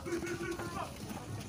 Same one?